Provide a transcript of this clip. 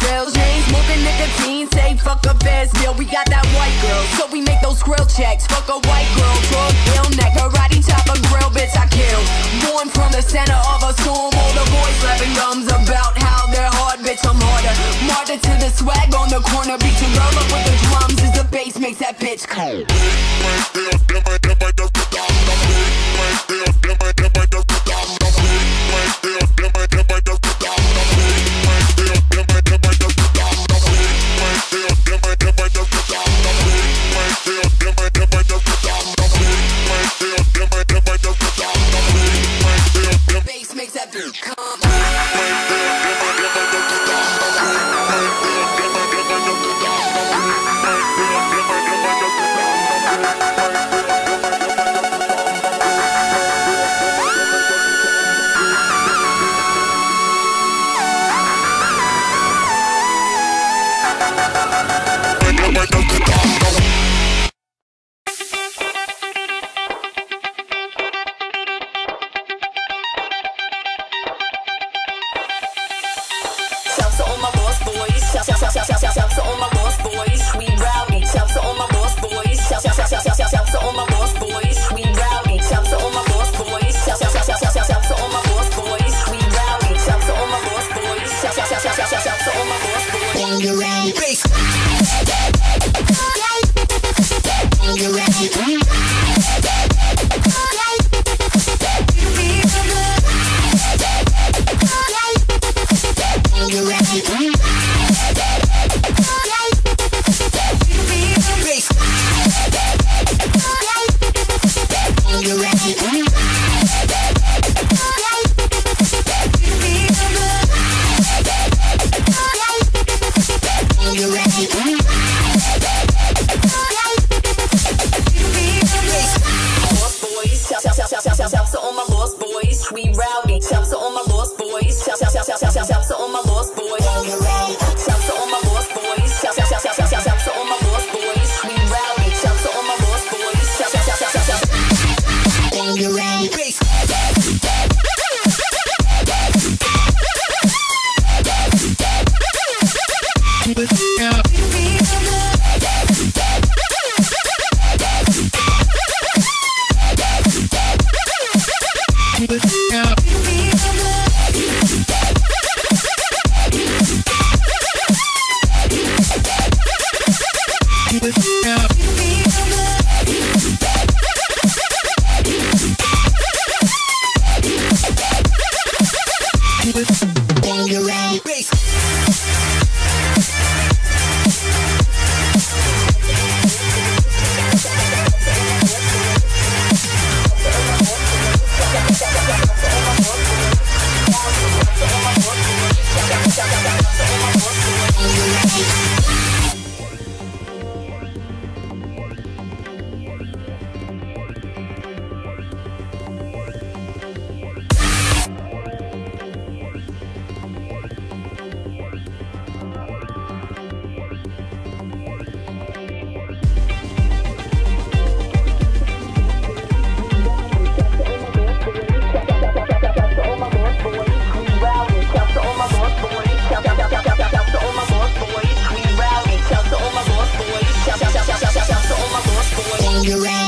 bills. Chain smoking nicotine, say fuck a fast bill. We got that white girl, so we make those grill checks. Fuck a white girl, drug, ill neck, karate chop a grill, bitch I kill. Born from the center of a storm, all the boys slapping gums about how they're hard, bitch I'm harder. Martyr to the swag on the corner, beat your girl up with the drums as the bass makes that bitch cold. You're right.